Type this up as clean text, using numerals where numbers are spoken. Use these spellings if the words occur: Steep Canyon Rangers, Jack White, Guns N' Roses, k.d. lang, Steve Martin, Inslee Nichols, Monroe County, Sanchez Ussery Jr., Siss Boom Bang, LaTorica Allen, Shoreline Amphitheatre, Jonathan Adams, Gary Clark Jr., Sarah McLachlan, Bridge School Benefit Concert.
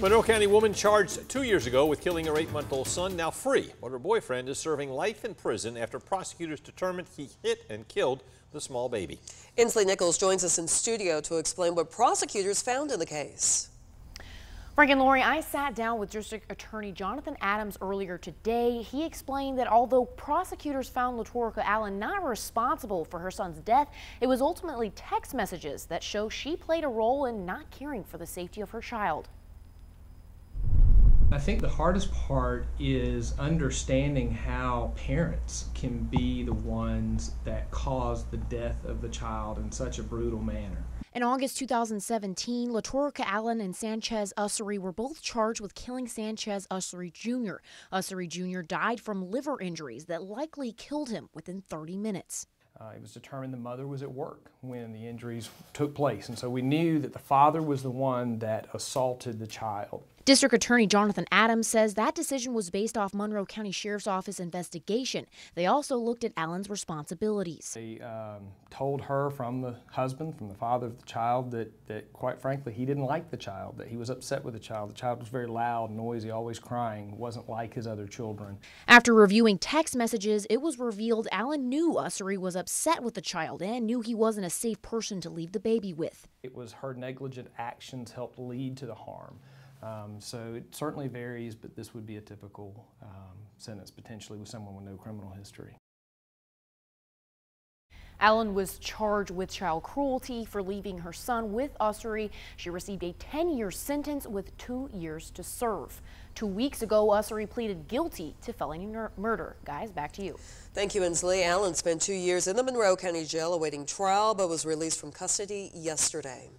Monroe County woman charged 2 years ago with killing her 8-month-old son, now free. But her boyfriend is serving life in prison after prosecutors determined he hit and killed the small baby. Inslee Nichols joins us in studio to explain what prosecutors found in the case. Frank and Lori, I sat down with District Attorney Jonathan Adams earlier today. He explained that although prosecutors found LaTorica Allen not responsible for her son's death, it was ultimately text messages that show she played a role in not caring for the safety of her child. I think the hardest part is understanding how parents can be the ones that cause the death of the child in such a brutal manner. In August 2017, LaTorica Allen and Sanchez Ussery were both charged with killing Sanchez Ussery Jr. Ussery Jr. died from liver injuries that likely killed him within 30 minutes. It was determined the mother was at work when the injuries took place, and so we knew that the father was the one that assaulted the child. District Attorney Jonathan Adams says that decision was based off Monroe County Sheriff's Office investigation. They also looked at Allen's responsibilities. They told her from the husband, from the father of the child, that quite frankly he didn't like the child, that he was upset with the child. The child was very loud, noisy, always crying, wasn't like his other children. After reviewing text messages, it was revealed Allen knew Ussery was upset with the child and knew he wasn't a safe person to leave the baby with. It was her negligent actions helped lead to the harm. So it certainly varies, but this would be a typical sentence potentially with someone with no criminal history. Allen was charged with child cruelty for leaving her son with Ussery. She received a 10-year sentence with 2 years to serve. 2 weeks ago, Ussery pleaded guilty to felony murder. Guys, back to you. Thank you, Inslee. Allen spent 2 years in the Monroe County Jail awaiting trial, but was released from custody yesterday.